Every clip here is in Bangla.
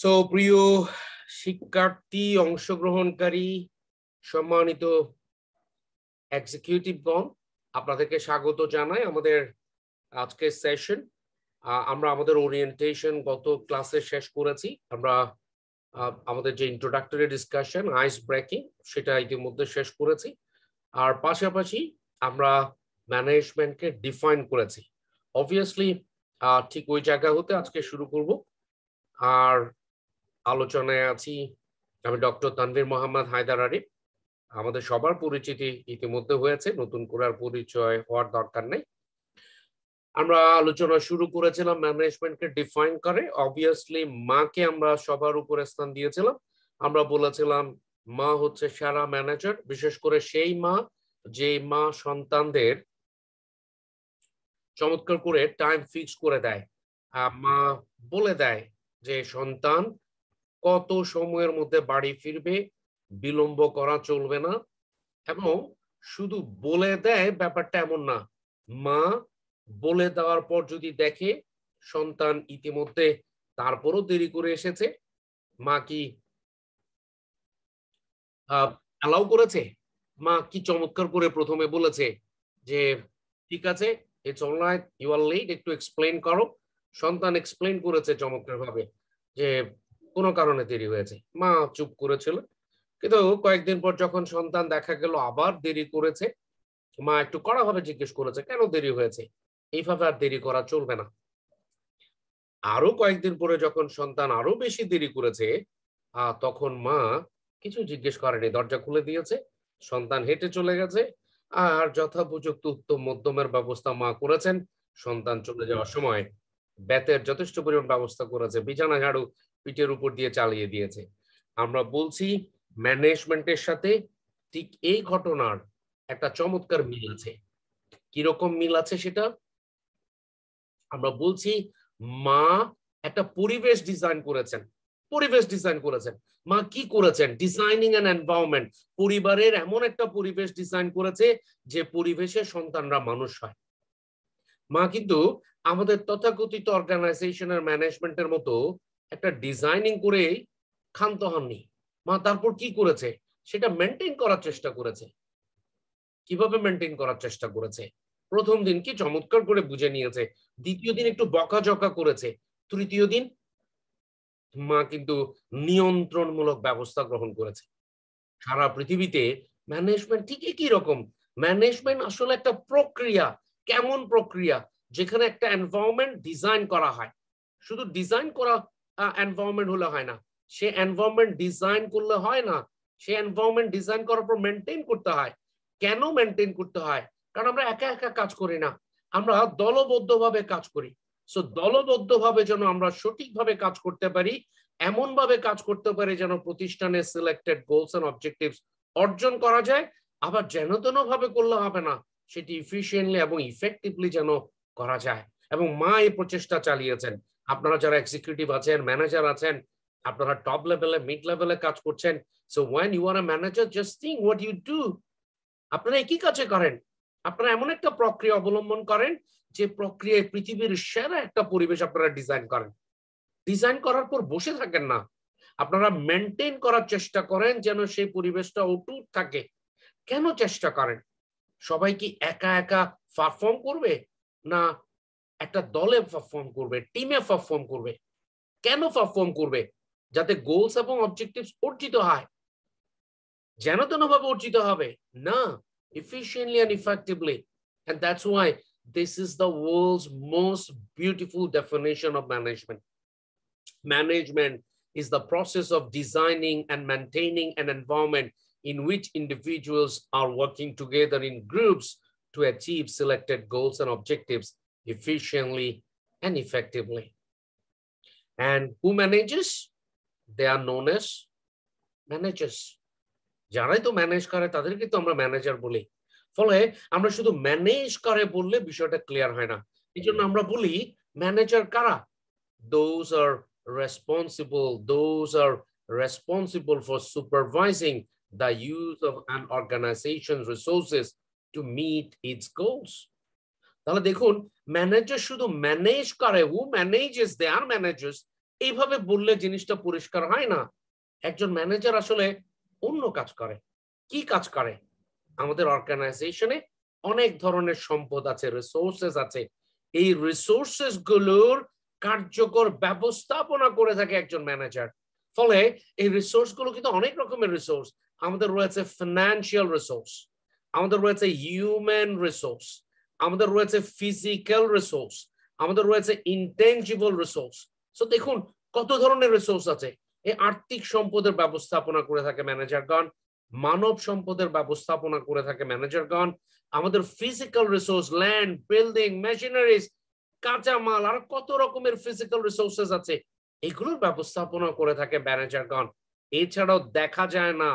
সো প্রিয় শিক্ষার্থী অংশগ্রহণকারী সম্মানিত এক্সিকিউটিভগণ, আপনাদেরকে স্বাগত জানাই আমাদের আজকের সেশন। আমরা আমাদের ওরিয়েন্টেশন গত ক্লাসে শেষ করেছি। আমরা আমাদের যে ইন্ট্রোডাক্টরি ডিসকাশন, আইস ব্রেকিং, সেটা ইতিমধ্যে শেষ করেছি। আর পাশাপাশি আমরা ম্যানেজমেন্টকে ডিফাইন করেছি। অবভিয়াসলি ঠিক ওই জায়গা হতে আজকে শুরু করব। আর আলোচনায় আছি আমি ডক্টর তানভীর মোহাম্মদ হায়দার আরিফ। আমাদের সবার পরিচিতি ইতিমধ্যে হয়েছে, নতুন করে আর পরিচয় হওয়ার দরকার নেই। আমরা আলোচনা শুরু করেছিলাম ম্যানেজমেন্টকে ডিফাইন করে। অবভিয়াসলি মাকে আমরা সবার উপরে স্থান দিয়েছিলাম। আমরা বলেছিলাম মা হচ্ছে সারা ম্যানেজার, বিশেষ করে সেই মা যে মা সন্তানদের চমৎকার করে টাইম ফিক্স করে দেয়। মা বলে দেয় যে সন্তান কত সময়ের মধ্যে বাড়ি ফিরবে, বিলম্ব করা চলবে না। এবং শুধু বলে দেয় ব্যাপারটা এমন না, মা বলে দেওয়ার পর যদি দেখে সন্তান ইতিমধ্যে তারপরও দেরি করে এসেছে, মা কি অ্যালাউ করেছে? মা কি চমৎকার করে প্রথমে বলেছে যে ঠিক আছে, it's alright, you are late, একটু এক্সপ্লেন করো। সন্তান এক্সপ্লেন করেছে চমৎকার ভাবে যে কোনো কারণে দেরি হয়েছে। মা চুপ করেছিল, কিন্তু কয়েকদিন পর যখন সন্তান দেখা গেল আবার দেরি করেছে, মা একটু কড়া ভাবে জিজ্ঞেস করেছে কেন দেরি হয়েছে, এইভাবে আর দেরি করা চলবে না। আরো কয়েকদিন পরে যখন সন্তান আরো বেশি দেরি করেছে, তখন মা কিছু জিজ্ঞেস করেনি, দরজা খুলে দিয়েছে, সন্তান হেঁটে চলে গেছে। আর যথোপযুক্ত উত্তম মধ্যমের ব্যবস্থা মা করেছেন। সন্তান চলে যাওয়ার সময় বেতের যথেষ্ট পরিমাণ ব্যবস্থা করেছে, বিছানা ঝাড়ু পিঠের উপর দিয়ে চালিয়ে দিয়েছে। আমরা বলছি ম্যানেজমেন্টের সাথে ঠিক এই ঘটনার একটা চমৎকার মিল আছে। কিরকম মিল আছে সেটা আমরা বলছি, মা একটা পরিবেশ ডিজাইন করেছেন। পরিবেশ ডিজাইন করেছেন, মা কি করেছেন? ডিজাইনিং অ্যান এনভায়রনমেন্ট, পরিবারের এমন একটা পরিবেশ ডিজাইন করেছে যে পরিবেশে সন্তানরা মানুষ হয়। মা কিন্তু আমাদের তথাকথিত অর্গানাইজেশনের ম্যানেজমেন্টের মতো একটা ডিজাইনিং করে ক্ষান্ত হননি। মা তারপর কি করেছে সেটা মেনটেন করার চেষ্টা করেছে। কিভাবে মেনটেন করার চেষ্টা করেছে? প্রথম দিন কি চমৎকার করে বুঝে নিয়েছে, দ্বিতীয় দিন একটু বকাঝকা করেছে, তৃতীয় দিন মা কিন্তু নিয়ন্ত্রণমূলক ব্যবস্থা গ্রহণ করেছে। সারা পৃথিবীতে ম্যানেজমেন্ট ঠিক একই রকম। ম্যানেজমেন্ট আসলে একটা প্রক্রিয়া। কেমন প্রক্রিয়া? যেখানে একটা এনভায়রনমেন্ট ডিজাইন করা হয়। শুধু ডিজাইন করা এনভায়রনমেন্ট হলে হয় না, সে এনভায়রনমেন্ট ডিজাইন করলে হয় না, সে এনভায়রনমেন্ট ডিজাইন করার পর মেনটেন করতে হয়। কেন মেনটেন করতে হয়? কারণ আমরা একা একা কাজ করি না, আমরা দলবদ্ধভাবে কাজ করি। সো দলবদ্ধভাবে যেন আমরা সঠিকভাবে কাজ করতে পারি, এমনভাবে কাজ করতে পারি যেন প্রতিষ্ঠানের সিলেক্টেড গোলস এন্ড অবজেক্টিভস অর্জন করা যায়। আবার যেন তেনভাবে করলে হবে না, সেটি ইফিশিয়েন্টলি এবং ইফেক্টিভলি যেন করা যায়। এবং মা এই প্রচেষ্টা চালিয়েছেন। আপনারা যারা এক্সিকিউটিভ আছেন, ম্যানেজার আছেন, আপনারা টপ লেভেলে, মিড লেভেলে কাজ করছেন। So when you are a manager, just think what you do. আপনারা একই কাজে করেন, আপনারা এমন একটা প্রক্রিয়া অবলম্বন করেন যে প্রক্রিয়ায় পৃথিবীর সেরা একটা পরিবেশ আপনারা ডিজাইন করেন। ডিজাইন করার পর বসে থাকেন না, আপনারা মেনটেন করার চেষ্টা করেন যেন সেই পরিবেশটা অটুট থাকে। কেন চেষ্টা করেন? সবাই কি একা একা পারফর্ম করবে, না একটা দলে পারফর্ম করবে, টিমে পারফর্ম করবে? কেন পারফর্ম করবে? যাতে গোলস এবং অবজেক্টিভস অর্জিত হয়। যেন তেনভাবে অর্জিত হবে না, efficiently and effectively. And that's why this is the world's most beautiful definition of management. Management is the process of designing and maintaining an environment in which individuals are working together in groups to achieve selected goals and objectives efficiently and effectively. And who manages? They are known as managers. যারাই তো ম্যানেজ করে তাদেরকে তো আমরা ম্যানেজার বলি। ফলে আমরা শুধু ম্যানেজ করে বললে বিষয়টা ক্লিয়ার হয় না। এই জন্য আমরা বলি ম্যানেজার কারা? Those are responsible, those are responsible for supervising the use of an organisation resources to meet its goals. তাহলে দেখুন, ম্যানেজার শুধু ম্যানেজ করে। Who manages? They are managers. এইভাবে বললে জিনিসটা পরিষ্কার হয় না। একজন ম্যানেজার আসলে অন্য কাজ করে, কি কাজ করে? আমাদের অর্গানাইজেশনে অনেক ধরনের সম্পদ আছে, রিসোর্সেস আছে, এই রিসোর্সেস গুলোর কার্যকর ব্যবস্থাপনা করে থাকে একজন ম্যানেজার। ফলে এই রিসোর্স গুলো কিন্তু অনেক রকমের রিসোর্স, আমাদের রয়েছে ফিনান্সিয়াল রিসোর্স, আমাদের রয়েছে হিউম্যান রিসোর্স, আমাদের রয়েছে ফিজিক্যাল রিসোর্স, আমাদের রয়েছে ইনটেনজিবল রিসোর্স। সো দেখুন কত ধরনের রিসোর্স আছে। এই আর্থিক সম্পদের ব্যবস্থাপনা করে থাকে ম্যানেজারগণ, মানব সম্পদের ব্যবস্থাপনা করে থাকে ম্যানেজারগণ, আমাদের physical resource, land, building, machineries, কাঁচামাল, আর কত রকমের ফিজিক্যাল রিসোর্সেস আছে, এগুলোর ব্যবস্থাপনা করে থাকে ম্যানেজারগণ। এছাড়াও দেখা যায় না,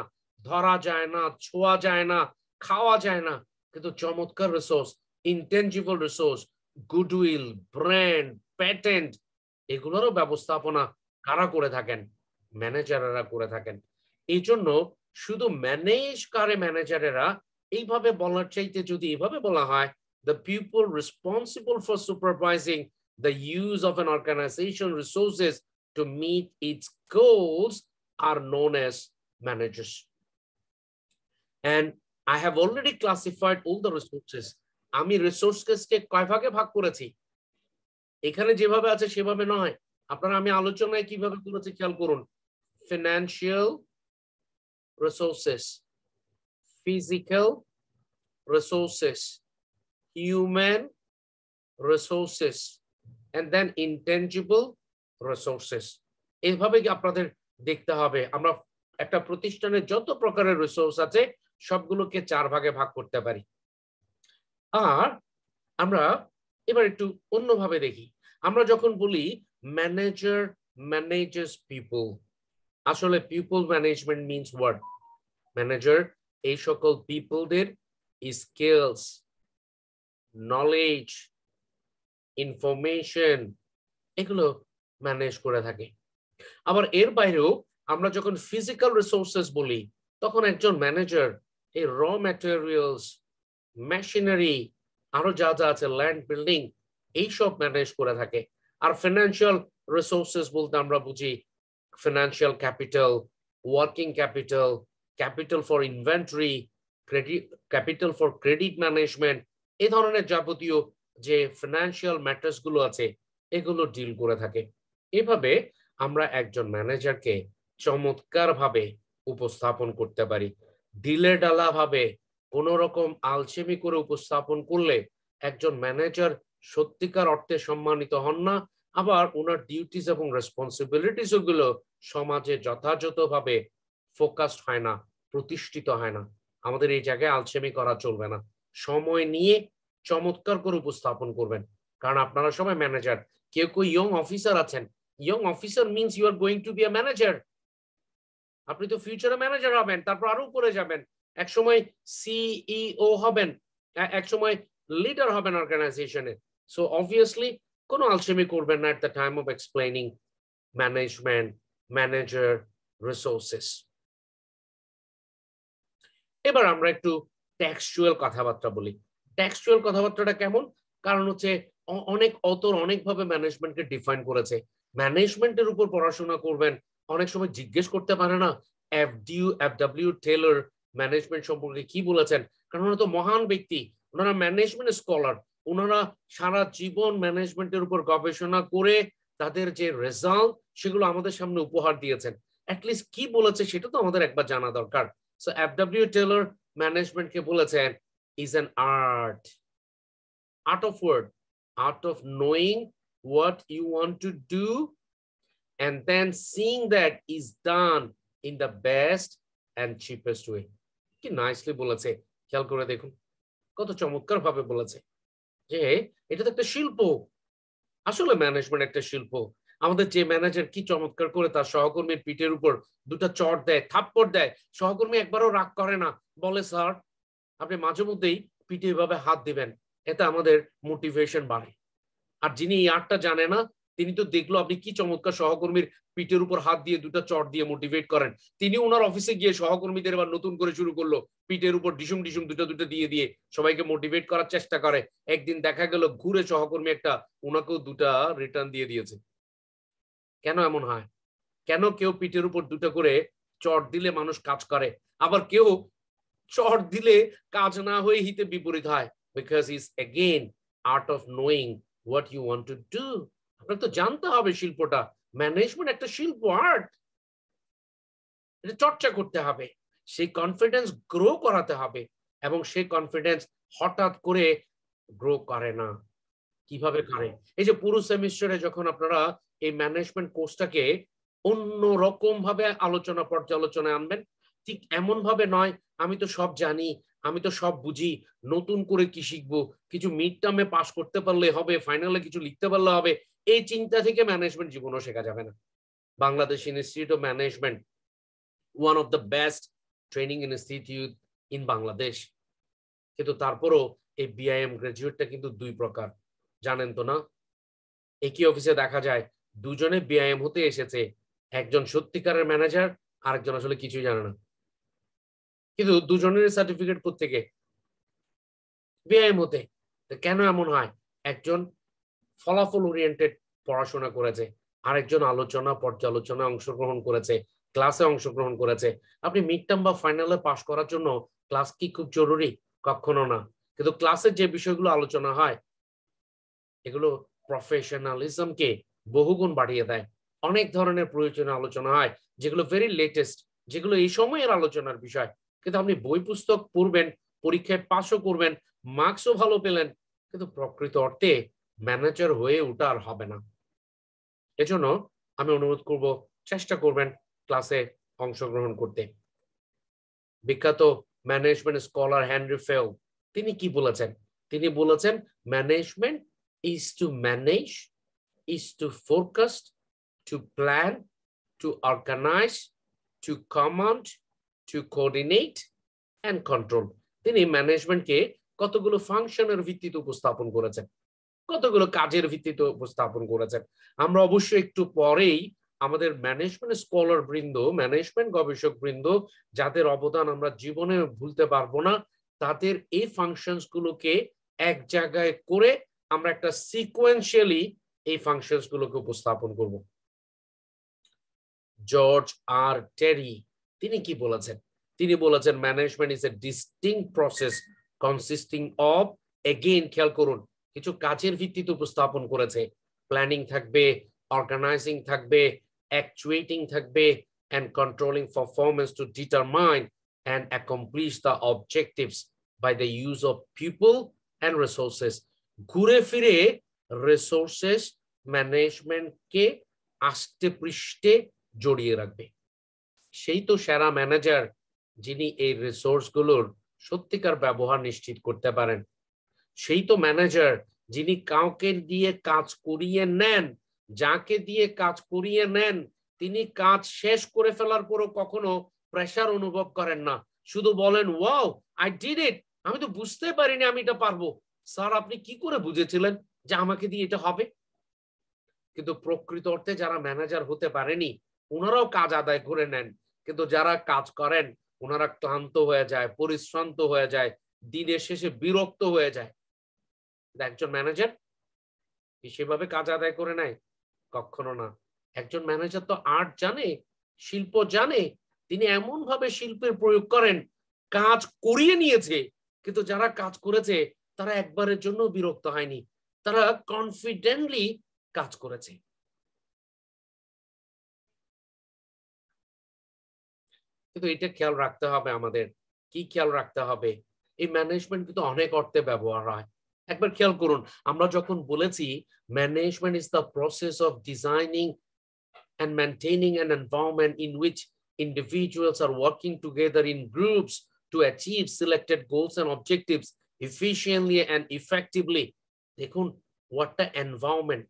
ধরা যায় না, ছোঁয়া যায় না, খাওয়া যায় না, কিন্তু চমৎকার resource, intangible resource, goodwill, brand, patent, এগুলোরও ব্যবস্থাপনা কারা করে থাকেন? ম্যানেজারেরা করে থাকেন। এই জন্য শুধু ম্যানেজ করে ম্যানেজারেরা এইভাবে বলার চাইতে যদি এভাবে বলা হয়, the people responsible for supervising the use of an organization resources to meet its goals are known as managers. And I have already classified all the resources. আমি রিসোর্সকে কয় ভাগে ভাগ করেছি, এখানে যেভাবে আছে সেভাবে নয়, আপনারা আমি আলোচনায় কিভাবে করেছি খেয়াল করুন। Financial resources, physical resources, human resources, and then intangible resources. এইভাবে আপনাদের দেখতে হবে। আমরা একটা প্রতিষ্ঠানের যত প্রকারের রিসোর্স আছে সবগুলোকে চার ভাগে ভাগ করতে পারি। আর আমরা এবার একটু অন্যভাবে দেখি। আমরা যখন বলি ম্যানেজার ম্যানেজেস পিপল, আসলে people management means what? Manager এই সকল পিপলদের স্কিলস, নলেজ, ইনফরমেশন এগুলো ম্যানেজ করে থাকে। আবার এর বাইরেও আমরা যখন ফিজিক্যাল রিসোর্সেস বলি, তখন একজন ম্যানেজার এই র ম্যাটেরিয়ালস, মেশিনারি, আরো যা যা আছে, ল্যান্ড, বিল্ডিং, এইসব ম্যানেজ করে থাকে। আর ফিনান্সিয়াল রিসোর্সেস বলতে আমরা বুঝি financial capital, working capital, capital for inventory, credit capital for credit management, এই ধরনের যাবতীয় যে ফিনান্সিয়াল ম্যাটার্স গুলো আছে এগুলো ডিল করে থাকে। এভাবে আমরা একজন ম্যানেজারকে চমৎকারভাবে উপস্থাপন করতে পারি। ডিলে ডালা ভাবে কোন রকম আলসেমি করে উপস্থাপন করলে একজন ম্যানেজার সত্যিকার অর্থে সম্মানিত হন না, আবার ওনার ডিউটিস এবং রেসপন্সিবিলিটিস গুলো সমাজে যথাযথভাবে ফোকাসড হয় না, প্রতিষ্ঠিত হয় না। আমাদের এই জায়গায় আলসেমি করা চলবে না, সময় নিয়ে চমৎকার করে উপস্থাপন করবেন, কারণ আপনারা সবাই ম্যানেজার। কেউ কেউ ইয়ং অফিসার আছেন, young officer means you are going to be a manager. আপনি তো ফিউচারে ম্যানেজার হবেন, তারপর আরো উপরে যাবেন, একসময় সিইও হবেন, একসময় লিডার হবেন অর্গানাইজেশনের। সো অবভিয়াসলি কোনো আলসেমি করবেন না at the time of explaining management, manager, resources. এবার আমরা একটু টেক্সচুয়াল কথাবার্তা বলি। টেক্সচুয়াল কথাবার্তাটা কেমন? কারণ হচ্ছে অনেক অতর অনেকভাবে ম্যানেজমেন্টকে ডিফাইন করেছে। ম্যানেজমেন্টের উপর পড়াশোনা করবেন, অনেক সময় জিজ্ঞেস করতে পারে না এফ.ডব্লিউ. টেলর ম্যানেজমেন্ট সম্পর্কে কি বলেছেন, কারণ ওনারা তো মহান ব্যক্তি, ওনারা ম্যানেজমেন্ট স্কলার, ওনারা সারা জীবন ম্যানেজমেন্টের উপর গবেষণা করে তাদের যে রেজাল্ট সেগুলো আমাদের সামনে উপহার দিয়েছেন। অ্যাটলিস্ট কি বলেছে সেটা তো আমাদের একবার জানা দরকার। সো এফ.ডব্লিউ. টেলর ম্যানেজমেন্টকে বলেছেন is an art, art of word, art of knowing what you want to do and then seeing that is done in the best and cheapest way. কি নাইসলি বলেছে, খেয়াল করে দেখুন কত চমৎকার ভাবে বলেছে যে এটা তো একটা শিল্প। আসলে ম্যানেজমেন্ট একটা শিল্প। আমাদের যে ম্যানেজার কি চমৎকার করে তার সহকর্মীর পিঠের উপর দুটা চড় দেয়, থাপ্পড় দেয়, সহকর্মী একবারও রাগ করে না, বলে স্যার আপনি মাঝে মধ্যেই পিঠে এভাবে হাত দিবেন, এতে আমাদের মোটিভেশন বাড়ে। আর যিনি এই আর্টটা জানে না তিনি তো দেখলো আপনি কি চমৎকার সহকর্মীর পিঠের উপর হাত দিয়ে দুটা চট দিয়ে মোটিভেট করেন, তিনি ওনার অফিসে গিয়ে সহকর্মীদের আবার নতুন করে শুরু করলো পিঠের উপর ডিসুম ডিসুম দুটা দুটা দিয়ে দিয়ে সবাইকে মোটিভেট করার চেষ্টা করে। একদিন দেখা গেল ঘুরে সহকর্মী একটা ওনাকেও দুটা রিটার্ন দিয়ে দিয়েছে। কেন এমন হয়? কেন কেউ পিঠের উপর দুটো করে চট দিলে মানুষ কাজ করে, আবার কেউ চট দিলে কাজ না হয়ে হিতে বিপরীত হয়? because it's again art of knowing what you want to do. আপনাকে তো জানতে হবে শিল্পটা, ম্যানেজমেন্ট একটা শিল্প, আর্ট, এটা চর্চা করতে হবে, সেই কনফিডেন্স গ্রো করাতে হবে, এবং সেই কনফিডেন্স হঠাৎ করে গ্রো করে না। কিভাবে করে? এই যে পুরো সেমিস্টারে যখন আপনারা এই ম্যানেজমেন্ট কোর্সটাকে অন্য রকম ভাবে আলোচনা পর্যালোচনায় আনবেন, ঠিক এমন ভাবে নয় আমি তো সব জানি, আমি তো সব বুঝি, নতুন করে কি শিখবো, কিছু মিড টার্মে পাস করতে পারলে হবে, ফাইনালে কিছু লিখতে পারলে হবে, এই চিন্তা থেকে ম্যানেজমেন্ট জীবনও শেখা যাবে না। Bangladesh institute of management, one of the best training institute in Bangladesh, কিন্তু তারপরও এই BIM গ্রাজুয়েটটা কিন্তু দুই প্রকার, জানেন তো না? একই অফিসে দেখা যায় দুজনে BIM হতে এসেছে, একজন সত্যিকারের ম্যানেজার, আরেকজন আসলে কিছুই জানে না, কিন্তু দুজনের সার্টিফিকেট প্রত্যেকে BIM হতে। কেন এমন হয়? একজন ফলাফল ওরিয়েন্টেড পড়াশোনা করেছে, আরেকজন আলোচনা পর্যালোচনায় অংশগ্রহণ করেছে, ক্লাসে অংশগ্রহণ করেছে। আপনি মিড টার্ম বা ফাইনালে পাস করার জন্য ক্লাস কি খুব জরুরি? কখনো না, কিন্তু ক্লাসের যে বিষয়গুলো আলোচনা হয় এগুলো প্রফেশনালিজমকে বহুগুণ বাড়িয়ে দেয়। অনেক ধরনের প্রয়োজনীয় আলোচনা হয় যেগুলো ভেরি লেটেস্ট, যেগুলো এই সময়ের আলোচনার বিষয়, কিন্তু আপনি বই পুস্তক পড়বেন, পরীক্ষায় পাশও করবেন, মার্কসও ভালো পেলেন, কিন্তু প্রকৃত অর্থে ম্যানেজার হয়ে ওটা আর হবে না। এজন্য আমি অনুরোধ করব, চেষ্টা করবেন ক্লাসে অংশগ্রহণ করতে। বিখ্যাত ম্যানেজমেন্ট স্কলার হেনরি ফেল তিনি কি বলেছেন? তিনি বলেছেন, management is to manage, is to forecast, to plan, to organize, to command, to coordinate and control. তিনি ম্যানেজমেন্টকে কতগুলো ফাংশনের ভিত্তিতে উপস্থাপন করেছেন, কতগুলো কাজের ভিত্তিতে উপস্থাপন করেছেন। আমরা অবশ্যই একটু পরেই আমাদের ম্যানেজমেন্ট স্কলার বৃন্দ, ম্যানেজমেন্ট গবেষক বৃন্দ, যাদের অবদান আমরা জীবনে ভুলতে পারবো না, তাদের এই ফাংশনস গুলোকে এক জায়গায় করে আমরা একটা সিকোয়েন্সিয়ালি এই ফাংশনস গুলোকে উপস্থাপন করব। জর্জ আর টেরি তিনি কি বলেছেন? তিনি বলেছেন, management is a distinct process consisting of, again খেয়াল করুন, কিছু কাজের ভিত্তিতে উপস্থাপন করেছে, প্ল্যানিং থাকবে, অর্গানাইজিং থাকবে, অ্যাকচুয়েটিং থাকবে, and controlling performance to determine and accomplish the objectives by the use of people and resources. ঘুরে ফিরে রিসোর্সেস ম্যানেজমেন্টকে আষ্টে পৃষ্ঠে জড়িয়ে রাখবে। সেই তো সেরা ম্যানেজার যিনি এই রিসোর্সগুলোর সত্যিকার ব্যবহার নিশ্চিত করতে পারেন, সেই তো ম্যানেজার যিনি কাউকে দিয়ে কাজ করিয়ে নেন, যাকে দিয়ে কাজ করিয়ে নেন তিনি কাজ শেষ করে ফেলার পরও কখনো প্রেসার অনুভব করেন না, শুধু বলেন ওয়াও আই ডিড ইট, আমি তো বুঝতে পারিনি আমি এটা পারবো। স্যার আপনি কি করে বুঝেছিলেন যে আমাকে দিয়ে এটা হবে? কিন্তু প্রকৃত অর্থে যারা ম্যানেজার হতে পারেনি ওনারাও কাজ আদায় করে নেন, কিন্তু যারা কাজ করেন ওনারা ক্লান্ত হয়ে যায়, পরিশ্রান্ত হয়ে যায়, দিনের শেষে বিরক্ত হয়ে যায়। একজন ম্যানেজার কি সেভাবে কাজ আদায় করে নেয়? কখনো না। একজন ম্যানেজার তো আর্ট জানে, শিল্প জানে, তিনি এমন ভাবে শিল্পের প্রয়োগ করেন, কাজ করিয়ে নিয়েছে, কিন্তু যারা কাজ করেছে তারা একবারের জন্য বিরক্ত হয়নি, তারা কনফিডেন্টলি কাজ করেছে। কিন্তু এটা খেয়াল রাখতে হবে আমাদের, কি খেয়াল রাখতে হবে? এই ম্যানেজমেন্ট কিন্তু অনেক অর্থে ব্যবহার হয়। একবার খেয়াল করুন, আমরা যখন বলেছি management is the process of designing and maintaining an environment in which individuals are working together in groups to achieve selected goals and objectives efficiently and effectively. দেখুন what the environment,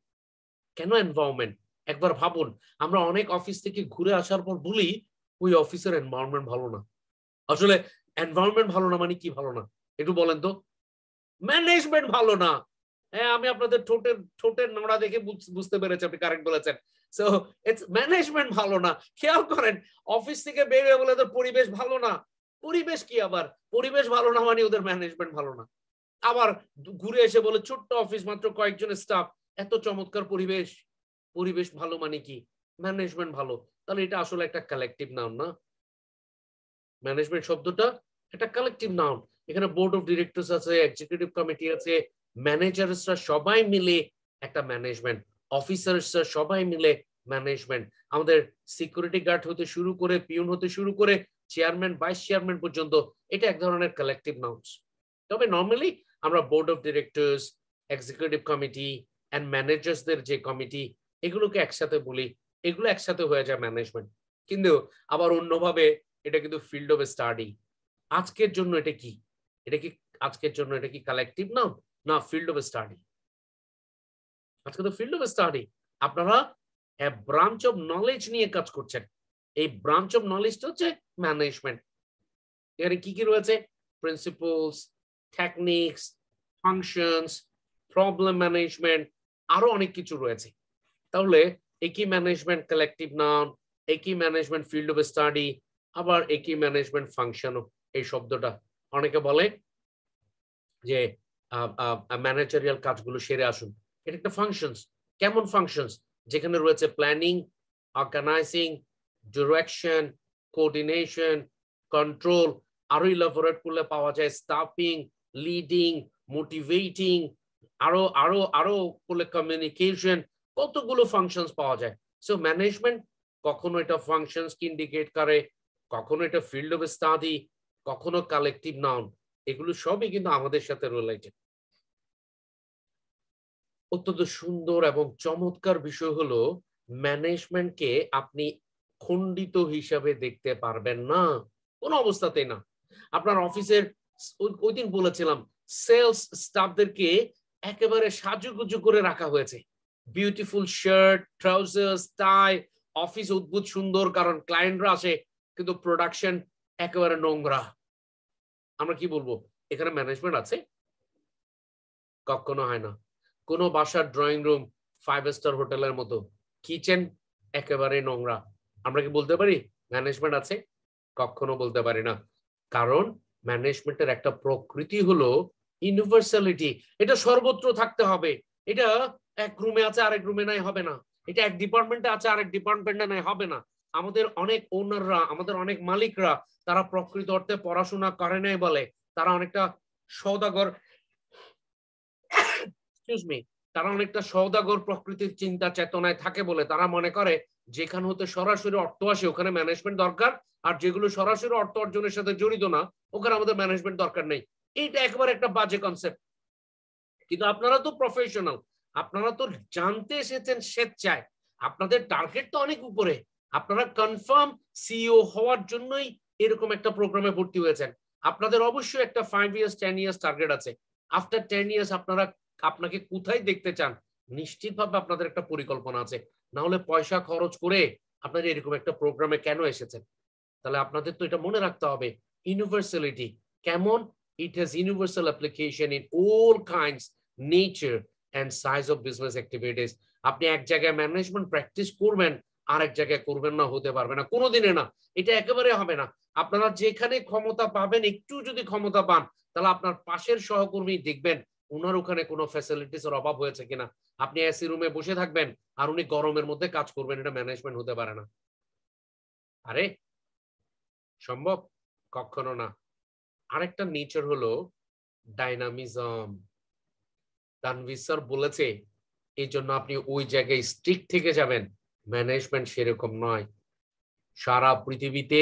কেন environment? একবার ভাবুন, আমরা অনেক অফিস থেকে ঘুরে আসার পর বলি ওই অফিসের এনভায়রনমেন্ট ভালো না। আসলে এনভায়রনমেন্ট ভালো না মানে কি ভালো না একটু বলেন তো? ম্যানেজমেন্ট ভালো না। হ্যাঁ, আমি আপনাদের ঠোঁটের নোড়া দেখে বুঝতে পেরেছি আপনি কারেক্ট বলেছেন। সো ইটস ম্যানেজমেন্ট ভালো না। খেয়াল করেন, অফিস থেকে বের হয়ে বলে ওদের পরিবেশ ভালো না। পরিবেশ কি আবার? পরিবেশ ভালো না মানে ওদের ম্যানেজমেন্ট ভালো না। আবার ঘুরে এসে বলে ছোট্ট অফিস, মাত্র কয়েকজন স্টাফ, এত চমৎকার পরিবেশ। পরিবেশ ভালো মানে কি? ম্যানেজমেন্ট ভালো তাহলে এটা আসলে একটা কালেকটিভ নাউন না ম্যানেজমেন্ট শব্দটা এটা কালেকটিভ নাউন এখানে বোর্ড অফ ডিরেক্টরস আছে এক্সিকিউটিভ কমিটি আছে ম্যানেজারসরা সবাই মিলে একটা ম্যানেজমেন্ট অফিসারসরা সবাই মিলে ম্যানেজমেন্ট আমাদের সিকিউরিটি গার্ড হতে শুরু করে পিয়ন হতে শুরু করে চেয়ারম্যান ভাইস চেয়ারম্যান পর্যন্ত এটা এক ধরনের কালেকটিভ নাউনস তবে নরমালি আমরা board of directors executive committee and ম্যানেজারসদের যে কমিটি এগুলোকে একসাথে বলি এগুলো একসাথে হয়ে যায় ম্যানেজমেন্ট কিন্তু আবার অন্যভাবে এটা কিন্তু ফিল্ড অফ স্টাডি আজকের জন্য এটা কি আজকের জন্য এটা কি কালেকটিভ নাউন না ফিল্ড অফ স্টাডি আজকে তো ফিল্ড অফ স্টাডি আপনারা a branch of knowledge নিয়ে কাজ করছেন এই branch of knowledge টা হচ্ছে ম্যানেজমেন্ট এর কি কি রয়েছে principles techniques functions problem management আরো অনেক কিছু রয়েছে তাহলে একই ম্যানেজমেন্ট কালেকটিভ নাউন একই ম্যানেজমেন্ট ফিল্ড অফ স্টাডি আবার একই ম্যানেজমেন্ট ফাংশনও এই শব্দটা অনেকে বলে যে ম্যানেজারিয়াল কাজগুলো সেরে আসুন এটা একটা ফাংশনস কেমন ফাংশনস যেখানে রয়েছে planning organising direction coordination control আরো ইলাবোরেট করলে পাওয়া যায় স্টাফিং লিডিং মোটিভেটিং আরো আরো আরো করলে কমিউনিকেশন কতগুলো ফাংশনস পাওয়া যায় সো ম্যানেজমেন্ট কখনো এটা ফাংশনস কি ইন্ডিকেট করে কখনো এটা ফিল্ড অফ স্টাডি কখনো কালেকটিভ নাউন এগুলো সবই কিন্তু আমাদের সাথে রিলেটেড অত্যন্ত সুন্দর এবং চমৎকার বিষয় হলো ম্যানেজমেন্টকে আপনি খণ্ডিত হিসাবে দেখতে পারবেন না কোন অবস্থাতেই না আপনার অফিসের ওই দিন বলেছিলাম সেলস স্টাফদেরকে একেবারে সাজুগুজু করে রাখা হয়েছে beautiful shirt trousers tie office অদ্ভুত সুন্দর কারণ ক্লায়েন্টরা আসে কিন্তু প্রোডাকশন একেবারে নোংরা আমরা কি বলবো এখানে ম্যানেজমেন্ট আছে কখনো হয় না কোনো বাসার ড্রয়িং রুম 5 স্টার হোটেলের মতো কিচেন একেবারে নোংরা আমরা কি বলতে পারি ম্যানেজমেন্ট আছে কখনো বলতে পারি না কারণ ম্যানেজমেন্টের একটা প্রকৃতি হলো ইউনিভার্সালিটি এটা সর্বত্র থাকতে হবে এটা এক রুমে আছে আরেক রুমে নাই হবে না এটা এক ডিপার্টমেন্টে আছে আরেক ডিপার্টমেন্টে নাই হবে না আমাদের অনেক ওনাররা আমাদের অনেক মালিকরা তারা প্রকৃত অর্থে পড়াশোনা করে নাই বলে তারা অনেকটা সওদাগর তারা অনেকটা সওদাগর প্রকৃতির চিন্তা চেতনায় থাকে বলে তারা মনে করে যেখান হতে সরাসরি অর্থ আসে ওখানে ম্যানেজমেন্ট দরকার আর যেগুলো সরাসরি অর্থ অর্জনের সাথে জড়িত না ওখানে আমাদের ম্যানেজমেন্ট দরকার নেই এটা একবার একটা বাজে কনসেপ্ট কিন্তু আপনারা তো প্রফেশনাল আপনারা তো জানতে এসেছেন স্বেচ্ছায় আপনাদের টার্গেট তো অনেক উপরে আপনারা কনফার্ম সিইও হওয়ার জন্যই এরকম একটা প্রোগ্রামে ভর্তি হয়েছেন আপনাদের অবশ্যই একটা 5 years 10 years টার্গেট আছে আফটার 10 years আপনারা আপনাকে কোথায় দেখতে চান নিশ্চিতভাবে আপনাদের একটা পরিকল্পনা আছে না হলে পয়সা খরচ করে আপনারা এরকম একটা প্রোগ্রামে কেন এসেছেন তাহলে আপনাদের তো এটা মনে রাখতে হবে ইউনিভার্সালিটি কেমন it has universal application in all kinds nature and size of business activities আপনি এক জায়গায় ম্যানেজমেন্ট প্র্যাকটিস করবেন আর এক জায়গায় করবেন না হতে পারবে না কোনোদিনে না এটা একেবারে হবে না আপনারা যেখানে ক্ষমতা পাবেন একটু যদি ক্ষমতা পান তাহলে আপনার পাশের সহকর্মী দেখবেন ওনার ওখানে কোনো ফ্যাসিলিটিসের অভাব হয়েছে কিনা আপনি এসি রুমে বসে থাকবেন আর উনি গরমের মধ্যে কাজ করবেন এটা ম্যানেজমেন্ট হতে পারে না আরে সম্ভব কখনো না আরেকটা নেচার হলো ডাইনামিজম তানভীর স্যার বলেছে এই জন্য আপনি ওই জায়গায় স্ট্রিক থেকে যাবেন ম্যানেজমেন্ট সেরকম নয় সারা পৃথিবীতে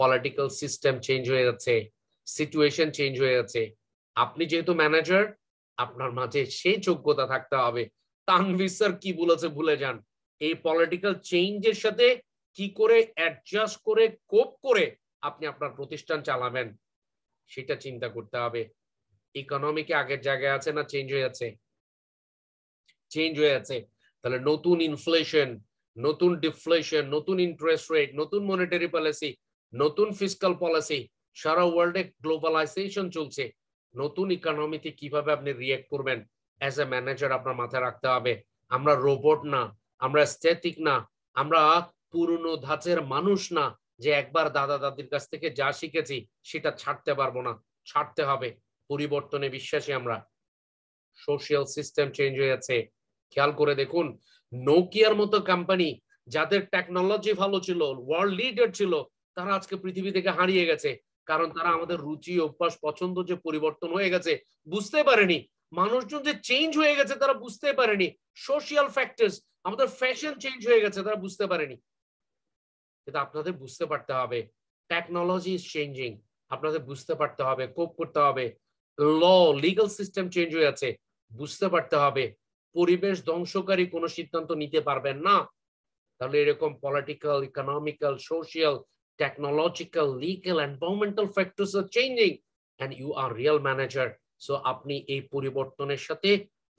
পলিটিক্যাল সিস্টেম চেঞ্জ হয়ে যাচ্ছে সিচুয়েশন চেঞ্জ হয়ে যাচ্ছে আপনি যেহেতু ম্যানেজার আপনার মাঝে সেই যোগ্যতা থাকতে হবে তানভীর স্যার কি বলেছে ভুলে যান এই পলিটিক্যাল চেঞ্জের সাথে কি করে অ্যাডজাস্ট করে কোপ করে আপনি আপনার প্রতিষ্ঠান চালাবেন সেটা চিন্তা করতে হবে ইকোনমিকে আগের জায়গায় আছে না চেঞ্জ হয়ে যাচ্ছে চেঞ্জ হয়ে যাচ্ছে তাহলে নতুন ইনফ্লেশন নতুন ডিফ্লেশন নতুন ইন্টারেস্ট রেট নতুন মনিটারি পলিসি নতুন ফিসকাল পলিসি সারা ওয়ার্ল্ডে গ্লোবালাইজেশন চলছে নতুন ইকোনমিতে কিভাবে আপনি রিঅ্যাক্ট করবেন অ্যাজ এ ম্যানেজার আপনার মাথায় রাখতে হবে আমরা রোবট না আমরা স্ট্যাটিক না আমরা পুরনো ধাঁচের মানুষ না যে একবার দাদা দাদির কাছ থেকে যা শিখেছি সেটা ছাড়তে পারবো না ছাড়তে হবে পরিবর্তনে বিশ্বাসী আমরা সোশ্যাল সিস্টেম চেঞ্জ হয়ে যাচ্ছে খেয়াল করে দেখুন নোকিয়ার মতো কোম্পানি যাদের টেকনোলজি ভালো ছিল, ওয়ার্ল্ড লিডার ছিল, তারা আজকে পৃথিবী থেকে হারিয়ে গেছে। কারণ তারা আমাদের রুচি, অভ্যাস, পছন্দ যে পরিবর্তন হয়ে গেছে বুঝতে পারেনি, মানুষজন যে চেঞ্জ হয়ে গেছে তারা বুঝতে পারেনি, সোশ্যাল ফ্যাক্টরস, আমাদের ফ্যাশন চেঞ্জ হয়ে গেছে তারা বুঝতে পারেনি। কিন্তু আপনাদের বুঝতে পারতে হবে টেকনোলজি ইজ চেঞ্জিং, আপনাদের বুঝতে পারতে হবে, কোপ করতে হবে। ল, লিগাল সিস্টেম চেঞ্জ হয়ে আছে, বুঝতে পারতে হবে। পরিবেশ ধ্বংসকারী কোনো সিদ্ধান্ত নিতে পারবেন না। তাহলে এরকম political, economical, social, technological, legal, environmental factors R changing and you are real manager. So আপনি এই পরিবর্তনের সাথে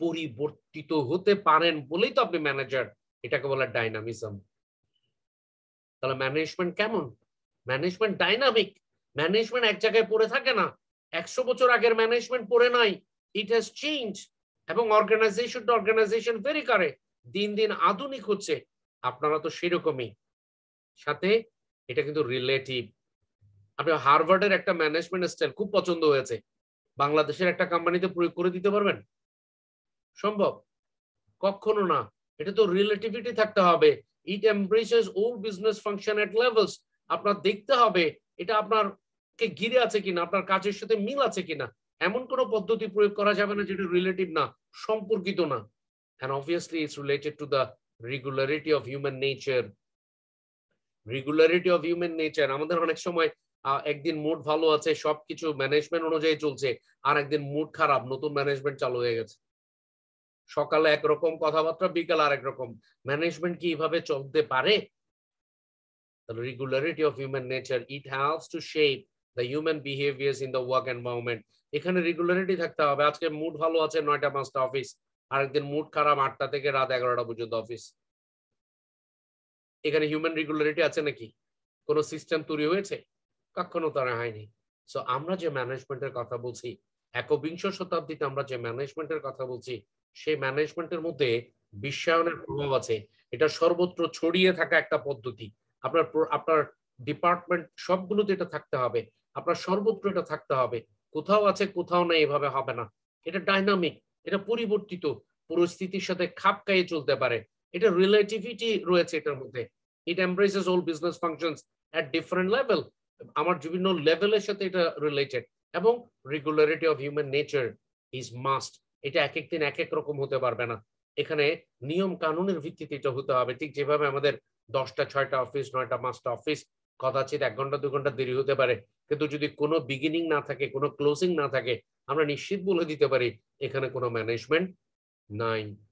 পরিবর্তিত হতে পারেন বলেই তো আপনি ম্যানেজার। এটাকে বলা ডাইনামিজম। তাহলে ম্যানেজমেন্ট কেমন? Management dynamic. ম্যানেজমেন্ট এক জায়গায় পড়ে থাকে না। 100 বছর আগের ম্যানেজমেন্ট পড়ে নাই, ইট হ্যাজ চেঞ্জ। এবং অর্গানাইজেশন টু অর্গানাইজেশন ভেরি করে, দিন দিন আধুনিক হচ্ছে। আপনারা তো সেরকমই। সাথে এটা কিন্তু রিলেটিভ। আপনার হার্ভার্ডের একটা ম্যানেজমেন্ট স্টাইল খুব পছন্দ হয়েছে, বাংলাদেশের একটা কোম্পানিতে প্রয়োগ করে দিতে পারবেন? সম্ভব? কখনো না। এটা তো রিলেটিভিটি থাকতে হবে। It embraces all business function at levels. আপনার দেখতে হবে এটা আপনার কে ঘিরে আছে কিনা, আপনার কাজের সাথে মিল আছে কিনা। এমন কোনো পদ্ধতি প্রয়োগ করা যাবে না যেটা রিলেটিভ না, সম্পর্কিত না। And obviously it's related to the regularity of human nature. Regularity of human nature. আমাদের অনেক সময় একদিন মুড ভালো আছে, সবকিছু ম্যানেজমেন্ট অনুযায়ী চলছে, আর একদিন মুড খারাপ, নতুন ম্যানেজমেন্ট চালু হয়ে গেছে। সকালে একরকম কথাবার্তা, বিকাল আর একরকম। ম্যানেজমেন্ট কি এইভাবে চলতে পারে? Regularity of human nature, it helps to shape the human behaviours in the work environment. এখানে রেগুলারিটি থাকতে হবে। আজকে মুড ভালো আছে 9টা-5টা অফিস, আরেকদিন মুড খারাপ 8টা থেকে রাত 11টা পর্যন্ত অফিস। এখানে হিউম্যান রেগুলারিটি আছে নাকি? কোনো সিস্টেম তৈরি হয়েছে? কখনো তারা হয়নি। সো আমরা যে ম্যানেজমেন্টের কথা বলছি, 21শ শতাব্দীতে আমরা যে ম্যানেজমেন্টের কথা বলছি, সেই ম্যানেজমেন্টের মধ্যে বিশ্বায়নের প্রভাব আছে। এটা সর্বত্র ছড়িয়ে থাকা একটা পদ্ধতি। আপনার ডিপার্টমেন্ট সবগুলোতে এটা থাকতে হবে, আপনার সর্বত্র এটা থাকতে হবে। কোথাও আছে, কোথাও না, এভাবে হবে না। এটা ডাইনামিক, এটা পরিবর্তিত, পরিস্থিতির সাথে খাপ খাইয়ে চলতে পারে। এটা রিলেটিভিটি রয়েছে এটার মধ্যে। It embraces all business functions at different level. আমার বিভিন্ন লেভেলের সাথে এটা রিলেটেড। এবং regularity of human nature is must. এটা এক এক দিন এক এক রকম হতে পারবে না। এখানে নিয়ম কানুনের ভিত্তিতে এটা হতে হবে। ঠিক যেভাবে আমাদের 10টা-6টা অফিস, 9টা-5টা অফিস, কদাচিৎ 1 ঘন্টা 2 ঘন্টা দেরি হতে পারে, কিন্তু যদি কোনো বিগিনিং না থাকে, কোনো ক্লোজিং না থাকে, আমরা নিশ্চিত বলে দিতে পারি এখানে কোনো ম্যানেজমেন্ট নাই।